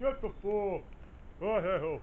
Get the fool. Oh, hell.